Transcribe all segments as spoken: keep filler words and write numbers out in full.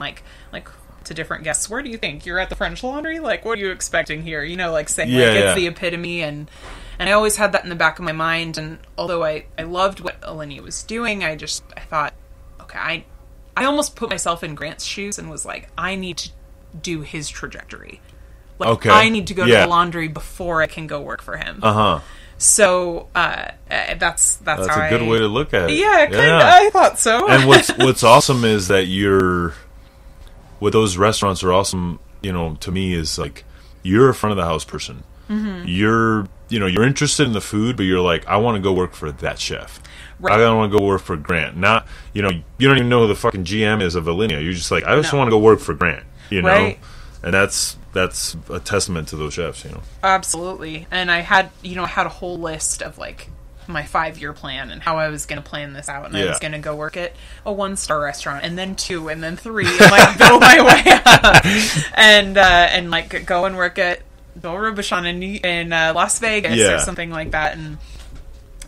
like, like to different guests, where do you think? You're at the French Laundry? Like, what are you expecting here? You know, like saying yeah, like yeah. it's the epitome. And, and I always had that in the back of my mind. And although I, I loved what Alinea was doing, I just, I thought, okay, I, I almost put myself in Grant's shoes and was like, I need to do his trajectory. Like, okay. I need to go yeah. to the laundry before I can go work for him. Uh-huh. So uh, that's that's, that's how a good I, way to look at it. Yeah, kind of. Yeah. I thought so. And what's what's awesome is that you're, what those restaurants are awesome, you know, to me is like you're a front of the house person. Mm-hmm. You're you know you're interested in the food, but you're like, I want to go work for that chef. Right. I don't want to go work for Grant. Not you know you don't even know who the fucking G M is of Alinea. You're just like, I just no. want to go work for Grant. You know, right. and that's. That's a testament to those chefs, you know. Absolutely. And I had, you know, I had a whole list of, like, my five-year plan and how I was going to plan this out. And yeah. I was going to go work at a one-star restaurant and then two and then three and, like, build my way up. And, uh, and like, go and work at Dol Rebichon in, in uh, Las Vegas yeah. or something like that. And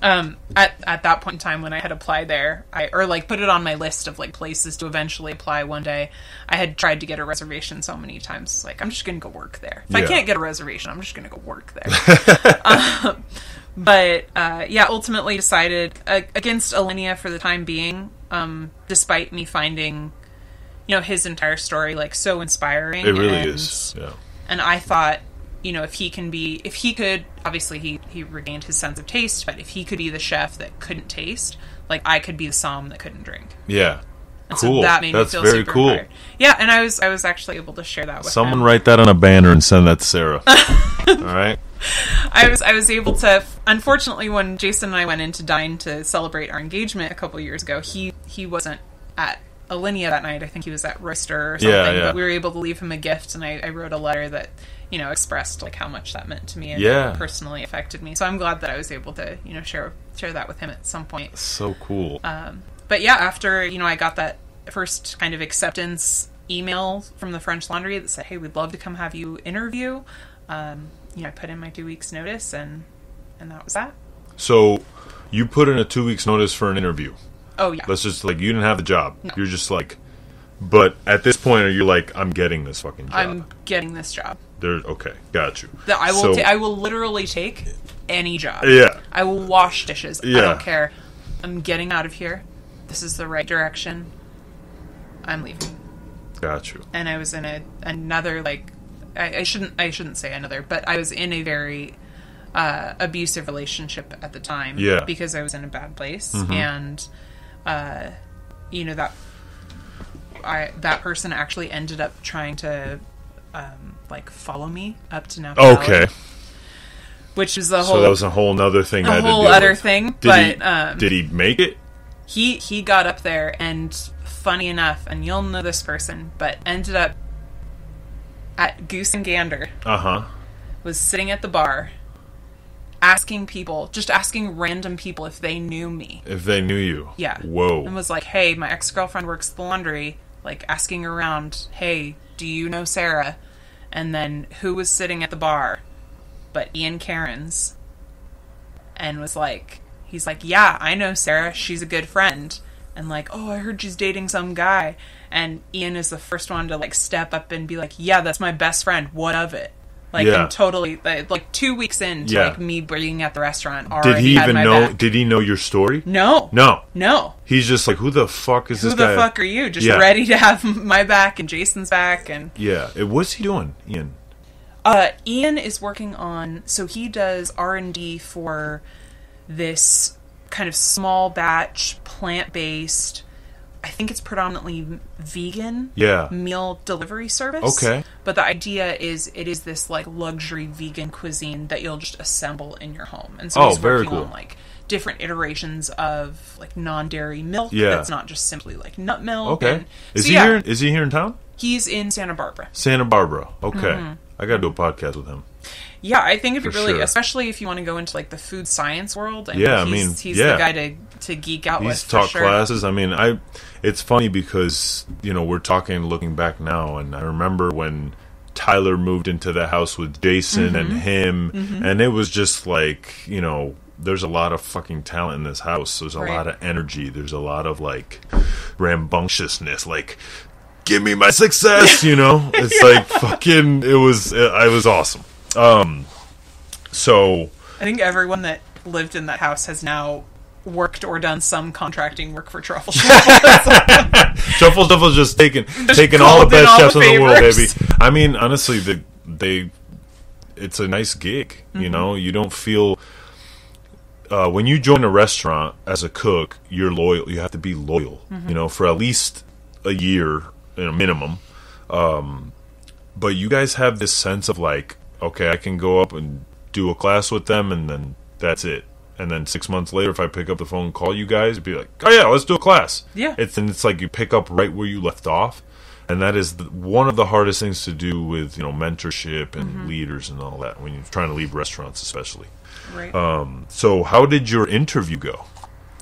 um, at, at that point in time when I had applied there, I or, like, put it on my list of, like, places to eventually apply one day, I had tried to get a reservation so many times. Like, I'm just going to go work there. If yeah. I can't get a reservation, I'm just going to go work there. um, but, uh, yeah, ultimately decided uh, against Alinea for the time being, um, despite me finding, you know, his entire story, like, so inspiring. It really and, is, yeah. And I thought... You know, if he can be, if he could, obviously he, he regained his sense of taste, but if he could be the chef that couldn't taste, like I could be the som that couldn't drink. Yeah. And cool. So that made That's me feel very super cool. Inspired. Yeah. And I was, I was actually able to share that with Someone him. Write that on a banner and send that to Sarah. All right. I was, I was able to, unfortunately, when Jason and I went in to dine to celebrate our engagement a couple years ago, he, he wasn't at Alinea that night. I think he was at Royster or something, yeah, yeah. but we were able to leave him a gift. And I, I wrote a letter that, you know, expressed like how much that meant to me and yeah. personally affected me. So I'm glad that I was able to, you know, share share that with him at some point. So cool. Um, but yeah, after, you know, I got that first kind of acceptance email from the French Laundry that said, hey, we'd love to come have you interview. Um, you know, I put in my two weeks notice and, and that was that. So you put in a two weeks notice for an interview. Oh yeah. Let's just like, you didn't have the job. No. You're just like, but at this point, are you like, I'm getting this fucking job? I'm getting this job. There, okay, got you. The, I will. So, ta- I will literally take any job. Yeah. I will wash dishes. Yeah. I don't care. I'm getting out of here. This is the right direction. I'm leaving. Got you. And I was in a another like, I, I shouldn't. I shouldn't say another, but I was in a very uh, abusive relationship at the time. Yeah. Because I was in a bad place, mm-hmm. and uh, you know that I that person actually ended up trying to. Um, like follow me up to Napa Valley, okay, which is the whole. So that was a whole other thing. A whole other thing. But um, did he make it? He he got up there, and funny enough, and you'll know this person, but ended up at Goose and Gander. Uh huh. Was sitting at the bar, asking people, just asking random people if they knew me. If they knew you. Yeah. Whoa. And was like, hey, my ex girlfriend works the laundry. Like asking around, hey. Do you know Sarah? And then who was sitting at the bar but Ian Karens, and was like, he's like, yeah, I know Sarah, she's a good friend, and like, oh, I heard she's dating some guy. And Ian is the first one to like step up and be like, yeah, that's my best friend, what of it? Like, yeah. I'm totally like two weeks into yeah. like me being at the restaurant. Already did he had even my know? Back. Did he know your story? No, no, no. He's just like, who the fuck is who this guy? Who the fuck are you? Just yeah. ready to have my back and Jason's back and yeah. What's he doing, Ian? Uh, Ian is working on. So he does R and D for this kind of small batch, plant based. I think it's predominantly vegan yeah. meal delivery service. Okay. But the idea is it is this like luxury vegan cuisine that you'll just assemble in your home. And so oh, he's working very cool. on like different iterations of like non-dairy milk yeah. that's not just simply like nut milk. Okay. And, is so, he yeah. here is he here in town? He's in Santa Barbara. Santa Barbara. Okay. Mm-hmm. I got to do a podcast with him. Yeah, I think if you really, sure. especially if you want to go into like the food science world, I mean, yeah, I he's, mean, he's yeah. the guy to, to geek out he's with. He's taught sure. classes. I mean, I. It's funny because you know we're talking, looking back now, and I remember when Tyler moved into the house with Jason mm-hmm. and him, mm-hmm. and it was just like, you know, there's a lot of fucking talent in this house. There's a right. lot of energy. There's a lot of like rambunctiousness, like. give me my success, you know? It's yeah. like, fucking, it was, it, it was awesome. Um, so. I think everyone that lived in that house has now worked or done some contracting work for Truffle Shuffle. Truffle Shuffle's just taking, just taking all the best all chefs the in the world, baby. I mean, honestly, the, they, it's a nice gig, mm-hmm. you know? You don't feel... Uh, when you join a restaurant as a cook, you're loyal. You have to be loyal, mm-hmm. you know, for at least a year, you know, minimum. Um, but you guys have this sense of like, okay, I can go up and do a class with them, and then that's it. And then six months later, if I pick up the phone and call you guys, be like, oh yeah, let's do a class. Yeah. It's and it's like you pick up right where you left off, and that is the, one of the hardest things to do with, you know, mentorship and mm-hmm. leaders and all that when you're trying to leave restaurants, especially. Right. Um, so how did your interview go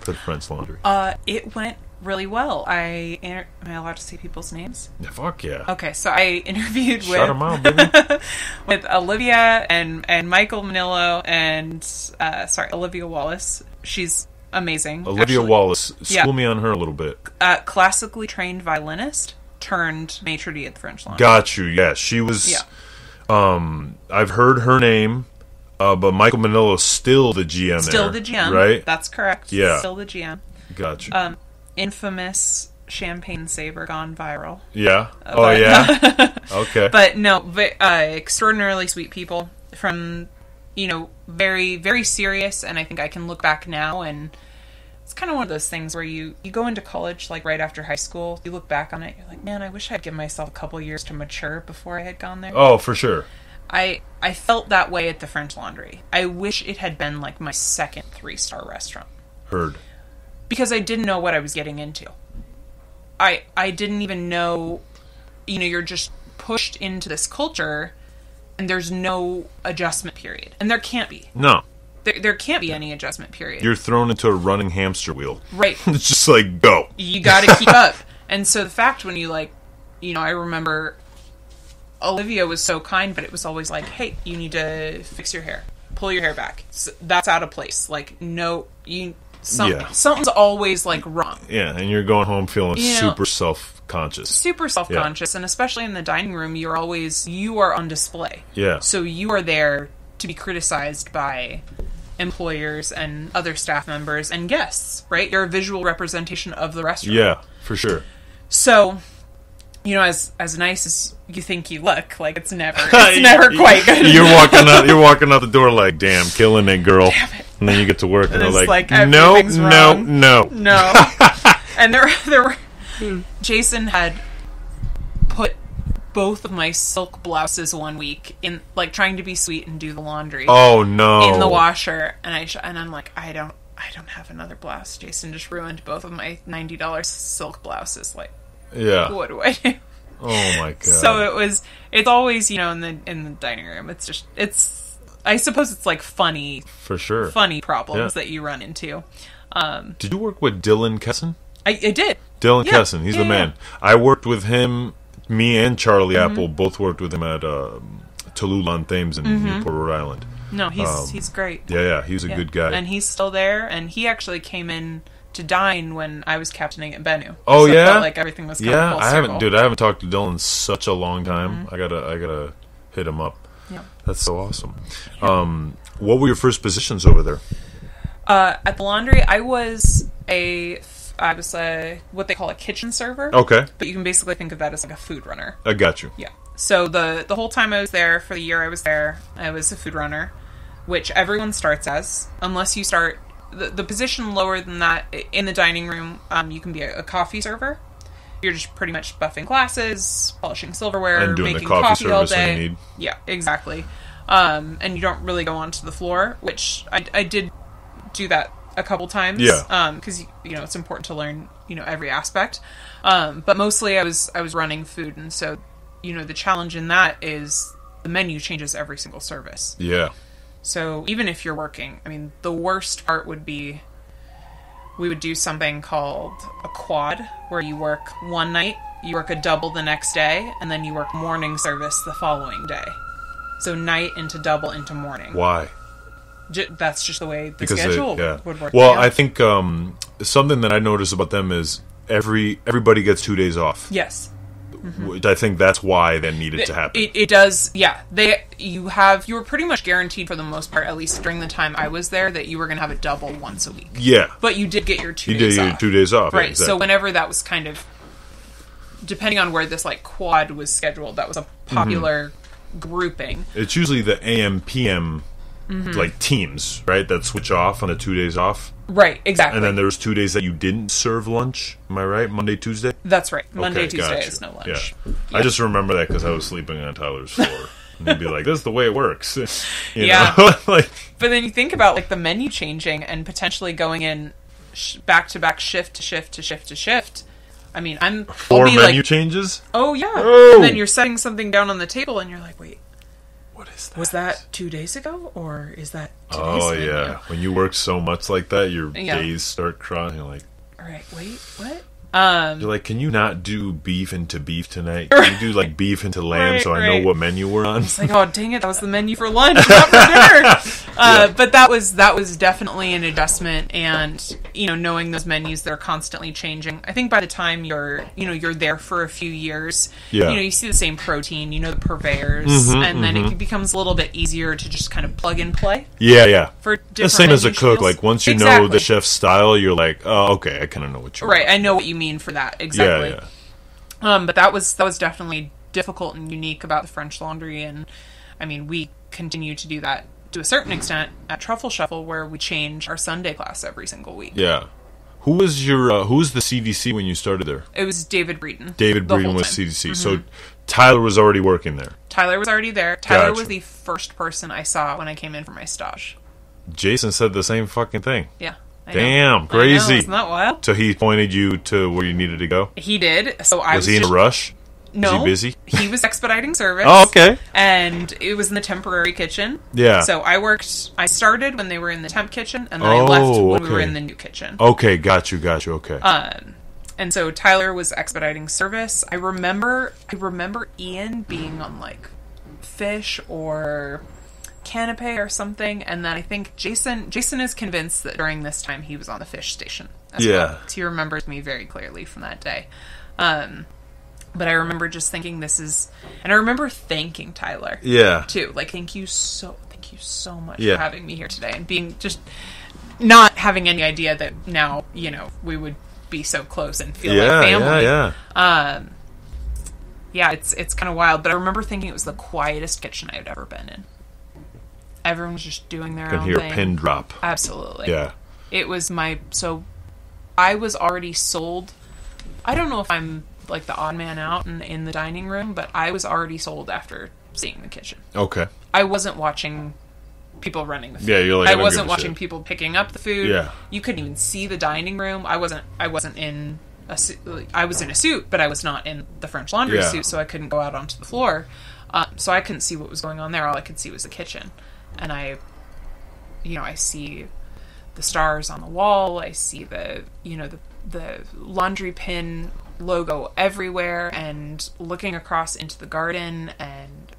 for the French Laundry? Uh, it went really well. I inter- am I allowed to say people's names? Yeah, fuck yeah. Okay, so I interviewed Shut with them out, baby. with Olivia and and Michael Manillo and uh, sorry Olivia Wallace. She's amazing. Olivia actually. Wallace, school yeah. me on her a little bit. Uh, classically trained violinist turned maitre d' at the French Laundry. Got you. Yeah, she was. Yeah. Um, I've heard her name. Uh, but Michael Manillo's still the G M Still there, the G M. Right? That's correct. Yeah. Still the G M. Gotcha. Um, infamous champagne saver gone viral. Yeah. Uh, oh, but, yeah? Okay. But no, but, uh, extraordinarily sweet people from, you know, very, very serious. And I think I can look back now and it's kind of one of those things where you, you go into college, like right after high school, you look back on it, you're like, man, I wish I'd given myself a couple years to mature before I had gone there. Oh, for sure. I, I felt that way at the French Laundry. I wish it had been like my second three-star restaurant. Heard. Because I didn't know what I was getting into. I I didn't even know, you know, you're just pushed into this culture and there's no adjustment period. And there can't be. No. There, there can't be any adjustment period. You're thrown into a running hamster wheel. Right. It's just like, go. You got to keep up. And so the fact when you like, you know, I remember... Olivia was so kind, but it was always like, hey, you need to fix your hair. Pull your hair back. So that's out of place. Like, no, you, some, yeah. something's always, like, wrong. Yeah, and you're going home feeling you super know, self-conscious. Super self-conscious, yeah. And especially in the dining room, you're always, you are on display. Yeah. So you are there to be criticized by employers and other staff members and guests, right? You're a visual representation of the restaurant. Yeah, for sure. So... You know, as as nice as you think you look, like it's never, it's never quite good. You're walking out, you're walking out the door like, damn, killing it, girl. Damn it. And then you get to work, and, and they're like, like no, no, no, no. And there, there were. Jason had put both of my silk blouses one week in, like, trying to be sweet and do the laundry. Oh no! In the washer, and I sh- and I'm like, I don't, I don't have another blouse. Jason just ruined both of my ninety dollars silk blouses, like. Yeah. What do I do? Oh my god. So it was. It's always, you know, in the in the dining room. It's just. It's. I suppose it's like funny. For sure. Funny problems yeah. that you run into. Um, did you work with Dylan Kesson? I, I did. Dylan yeah. Kesson. He's yeah, the man. Yeah. I worked with him. Me and Charlie mm-hmm. Apple both worked with him at uh, Tallulah on Thames in mm-hmm. Newport, Rhode Island. No, he's um, he's great. Yeah, yeah. He's a yeah. good guy, and he's still there. And he actually came in to dine when I was captaining at Bennu. Oh so yeah, I felt like everything was kind yeah. of full I haven't, dude. I haven't talked to Dylan in such a long time. Mm-hmm. I gotta, I gotta hit him up. Yeah, that's so awesome. Yeah. Um, what were your first positions over there? Uh, at the laundry, I was a, I was a what they call a kitchen server. Okay, but you can basically think of that as like a food runner. I got you. Yeah. So the the whole time I was there for the year I was there, I was a food runner, which everyone starts as, unless you start. The, the position lower than that in the dining room, um, you can be a, a coffee server. You're just pretty much buffing glasses, polishing silverware, and doing making the coffee, coffee all day. Need. Yeah, exactly. Um, and you don't really go onto the floor, which I, I did do that a couple times. Yeah. Um, because you know it's important to learn you know every aspect. Um, but mostly I was I was running food, and so you know the challenge in that is the menu changes every single service. Yeah. So even if you're working, I mean, the worst part would be we would do something called a quad, where you work one night, you work a double the next day, and then you work morning service the following day. So night into double into morning. Why? J- that's just the way the because schedule they, yeah. would work. Well, out. I think um, something that I noticed about them is every everybody gets two days off. Yes. Mm-hmm. I think that's why that needed it, to happen. It, it does, yeah. They, you have, you were pretty much guaranteed for the most part, at least during the time I was there, that you were going to have a double once a week. Yeah. But you did get your two you days did, off. You did your two days off. Right, yeah, exactly. So whenever that was kind of, depending on where this like quad was scheduled, that was a popular mm-hmm. grouping. It's usually the A M P M mm-hmm. like teams, right, that switch off on a two days off. Right, exactly. And then there was two days that you didn't serve lunch. Am I right? Monday, Tuesday? That's right. Monday, okay, Tuesday gotcha. Is no lunch. Yeah. Yeah. I just remember that because I was sleeping on Tyler's floor. And he'd be like, this is the way it works. You yeah. know? Like, but then you think about like the menu changing and potentially going in sh- back-to-back shift to shift to shift to shift. I mean, I'm... Four menu like, changes? Oh, yeah. Oh. And then you're setting something down on the table and you're like, wait. What is that? Was that two days ago, or is that today's Oh, menu? Yeah. When you work so much like that, your yeah. days start crawling. You're like... All right, wait, what? Um, you're like, can you not do beef into beef tonight? Can you do, like, beef into lamb right, so I right. know what menu we're on? It's like, oh, dang it, that was the menu for lunch, not for dinner. Uh, yeah. But that was that was definitely an adjustment, and, you know, knowing those menus that are constantly changing. I think by the time you're, you know, you're there for a few years, yeah. you know, you see the same protein, you know, the purveyors, mm-hmm, and mm-hmm. then it becomes a little bit easier to just kind of plug and play. Yeah, yeah. For the same as a cook, meals. Like, once you exactly. know the chef's style, you're like, oh, okay, I kind of know what you Right, want. I know what you mean for that exactly yeah, yeah. um but that was that was definitely difficult and unique about the French Laundry, and I mean we continue to do that to a certain extent at Truffle Shuffle, where we change our Sunday class every single week. Yeah. Who was your uh, who was the C D C when you started there? It was David Breeden. David Breeden was C D C. Mm-hmm. So Tyler was already working there. Tyler was already there. Tyler gotcha. Was the first person I saw when I came in for my stage. Jason said the same fucking thing. Yeah. I Damn, know. Crazy. Isn't that wild? So he pointed you to where you needed to go? He did. So I Was, was he in just... a rush? No. Was he busy? He was expediting service. Oh, okay. And it was in the temporary kitchen. Yeah. So I worked, I started when they were in the temp kitchen, and then oh, I left when okay. we were in the new kitchen. Okay, got you, got you, okay. Um, and so Tyler was expediting service. I remember, I remember Ian being on, like, fish or... canapé or something, and then I think Jason Jason is convinced that during this time he was on the fish station as yeah. well. So he remembers me very clearly from that day. Um, but I remember just thinking this is... And I remember thanking Tyler. Yeah. Too. Like, thank you so thank you so much yeah. for having me here today, and being just... Not having any idea that now, you know, we would be so close and feel yeah, like family. Yeah, yeah. Um, yeah, it's, it's kind of wild, but I remember thinking it was the quietest kitchen I had ever been in. Everyone was just doing their own thing. You can hear a pin drop. Absolutely. Yeah. It was my... So, I was already sold... I don't know if I'm, like, the odd man out in, in the dining room, but I was already sold after seeing the kitchen. Okay. I wasn't watching people running the food. Yeah, you're like... I, I wasn't watching shit. People picking up the food. Yeah. You couldn't even see the dining room. I wasn't I wasn't in... a su- I was in a suit, but I was not in the French Laundry yeah. suit, so I couldn't go out onto the floor. Um, so, I couldn't see what was going on there. All I could see was the kitchen. And I, you know, I see the stars on the wall. I see the, you know, the the laundry pin logo everywhere, and looking across into the garden, and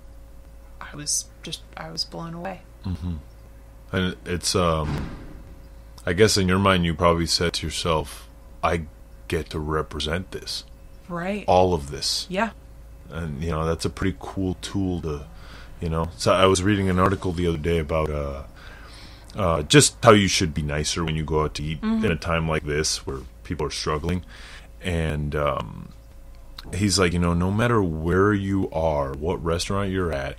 I was just, I was blown away. Mm-hmm. And it's, um, I guess in your mind, you probably said to yourself, I get to represent this. Right. All of this. Yeah. And, you know, that's a pretty cool tool to... You know, so I was reading an article the other day about uh, uh, just how you should be nicer when you go out to eat mm-hmm. in a time like this where people are struggling. And um, he's like, you know, no matter where you are, what restaurant you're at,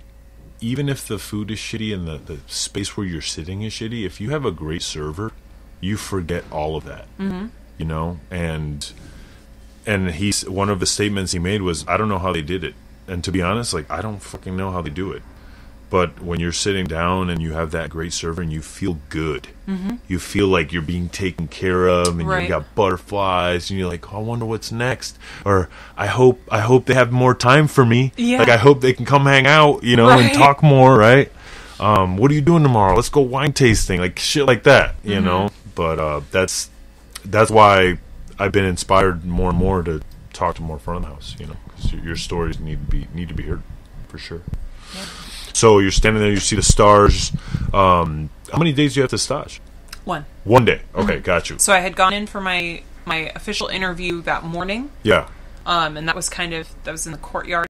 even if the food is shitty and the, the space where you're sitting is shitty, if you have a great server, you forget all of that, mm-hmm. you know? And and he's, one of the statements he made was, I don't know how they did it. And to be honest, like, I don't fucking know how they do it. But when you're sitting down and you have that great server and you feel good, mm-hmm. you feel like you're being taken care of, and right. you've got butterflies, and you're like, oh, I wonder what's next, or I hope I hope they have more time for me. Yeah. Like I hope they can come hang out, you know, right. and talk more. Right? Um, what are you doing tomorrow? Let's go wine tasting, like shit like that, you mm-hmm. know. But uh, that's that's why I've been inspired more and more to talk to more front of the house, you know, because your stories need to be need to be heard for sure. Yeah. So you're standing there, you see the stars. Um, how many days do you have to stage? One. One day. Okay, mm-hmm. got you. So I had gone in for my, my official interview that morning. Yeah. Um, and that was kind of, that was in the courtyard.